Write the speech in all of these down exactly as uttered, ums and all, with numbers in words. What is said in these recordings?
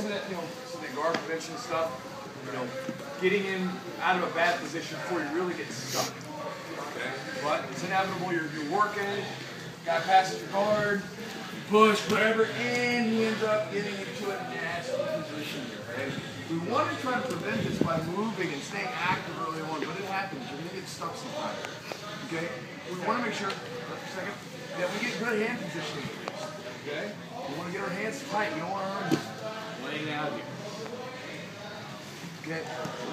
some of that, you know, some of the guard prevention stuff, you know, getting in out of a bad position before you really get stuck. Okay. But it's inevitable. You're, you're working, guy passes your guard, you push, whatever, and he ends up getting into a nasty position here. Right? We want to try to prevent this by moving and staying active early on, but it happens. You're going to get stuck sometimes. Okay. We want to make sure, for a second, that we get good hand positioning. Okay. We want to get our hands tight. We don't want our arms laying out here. Okay.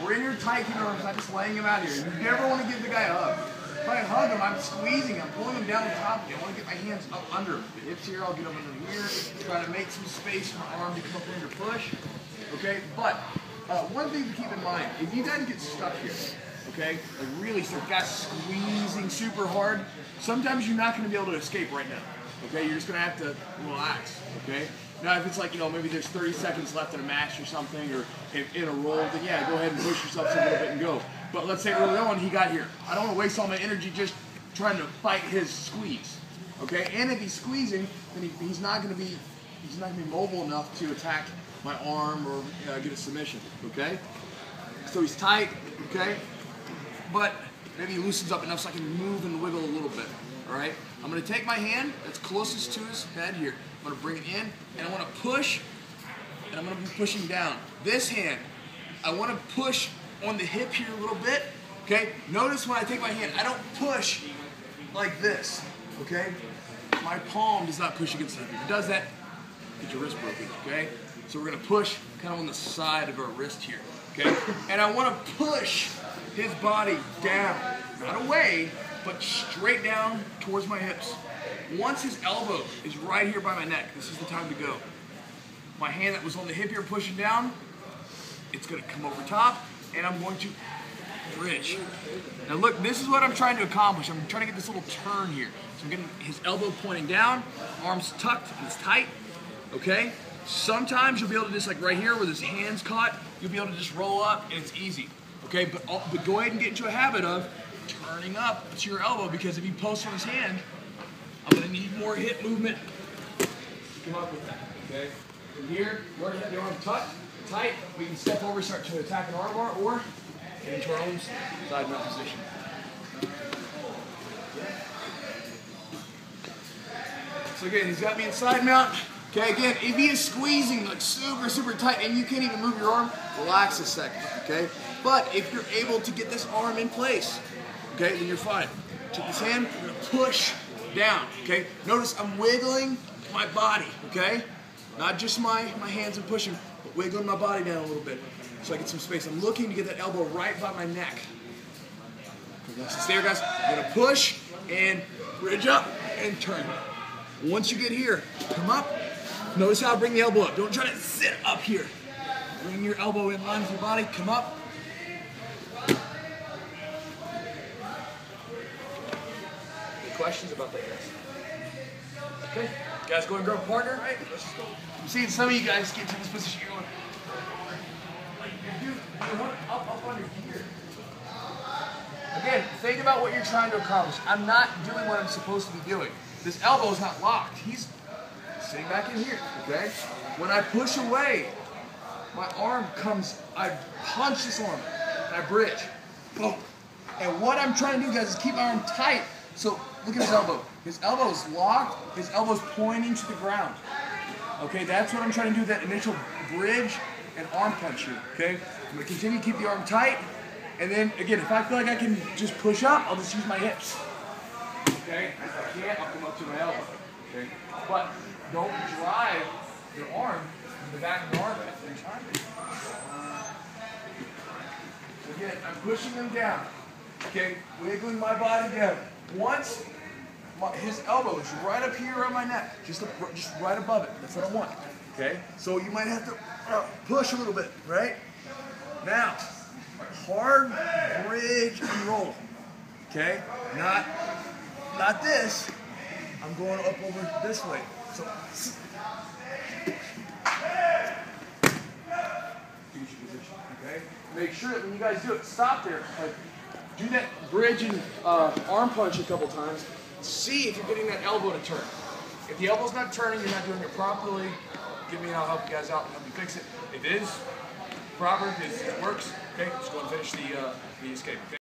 We're in here tight, your arms, not just laying them out here. You never want to give the guy a hug. If I hug him, I'm squeezing him, pulling him down the top of me. I want to get my hands up under him. The hips here, I'll get them under here. Try to make some space for my arm to come up in to push. Okay. But uh, one thing to keep in mind: if you guys get stuck here, okay, like really stuck, guys squeezing super hard, sometimes you're not going to be able to escape right now. Okay, you're just going to have to relax, okay? Now, if it's like, you know, maybe there's thirty seconds left in a match or something, or in a roll, then yeah, go ahead and push yourself a little bit and go. But let's say early on he got here. I don't want to waste all my energy just trying to fight his squeeze, okay? And if he's squeezing, then he, he's not going to be he's not going to be mobile enough to attack my arm or uh, get a submission, okay? So he's tight, okay? But maybe he loosens up enough so I can move and wiggle a little bit, all right? I'm going to take my hand that's closest to his head here. I'm going to bring it in, and I want to push, and I'm going to be pushing down. This hand, I want to push on the hip here a little bit, okay? Notice when I take my hand, I don't push like this, okay? My palm does not push against the hip. If it does that, get your wrist broken, okay? So we're going to push kind of on the side of our wrist here, okay? And I want to push his body down, not away, but straight down towards my hips. Once his elbow is right here by my neck, this is the time to go. My hand that was on the hip here pushing down, it's going to come over top, and I'm going to bridge. Now look, this is what I'm trying to accomplish. I'm trying to get this little turn here. So I'm getting his elbow pointing down, arms tucked, and it's tight, okay? Sometimes you'll be able to just, like right here where his hand's caught, you'll be able to just roll up, and it's easy, okay? But, but go ahead and get into a habit of turning up to your elbow, because if you post on his hand, I'm going to need more hip movement to come up with that, okay? From here, we're going to have the arm tucked, tight. We can step over, start to attack an arm bar, or get into our own side mount position. So again, he's got me in side mount. Okay, again, if he is squeezing like super, super tight and you can't even move your arm, relax a second, okay? But if you're able to get this arm in place, okay, then you're fine. Take this hand, I'm going to push down, okay? Notice I'm wiggling my body, okay? Not just my, my hands and pushing, but wiggling my body down a little bit so I get some space. I'm looking to get that elbow right by my neck. Stay there, guys. I'm going to push and bridge up and turn. Once you get here, come up. Notice how I bring the elbow up. Don't try to sit up here. Bring your elbow in line with your body. Come up. Questions about that, guys? Okay, guys, go and grab a partner. All right, let's just go. I'm seeing some of you guys get to this position. You're going, like, you, you want up, up under here. Again, think about what you're trying to accomplish. I'm not doing what I'm supposed to be doing. This elbow is not locked. He's sitting back in here. Okay. When I push away, my arm comes. I punch this arm. And I bridge. Boom. And what I'm trying to do, guys, is keep my arm tight. So look at his elbow. His elbow is locked. His elbow is pointing to the ground. Okay, that's what I'm trying to do, that initial bridge and arm punch here. Okay, I'm going to continue to keep the arm tight. And then, again, if I feel like I can just push up, I'll just use my hips. Okay, if I can't, I'll come up to my elbow. Okay, but don't drive your arm in the back of the arm after you're trying to. So again, I'm pushing them down. Okay, wiggling my body down. Once my, his elbow is right up here on my neck, just up, just right above it. That's what I want. Okay. So you might have to uh, push a little bit, right? Now, hard bridge and roll. Okay. Not, not this. I'm going up over this way. So okay. Make sure that when you guys do it, stop there. Like, do that bridge and uh, arm punch a couple times. See if you're getting that elbow to turn. If the elbow's not turning, you're not doing it properly. give me and I'll help you guys out and help you fix it. It is proper, it, it works. Okay, let's go and finish the, uh, the escape. Okay?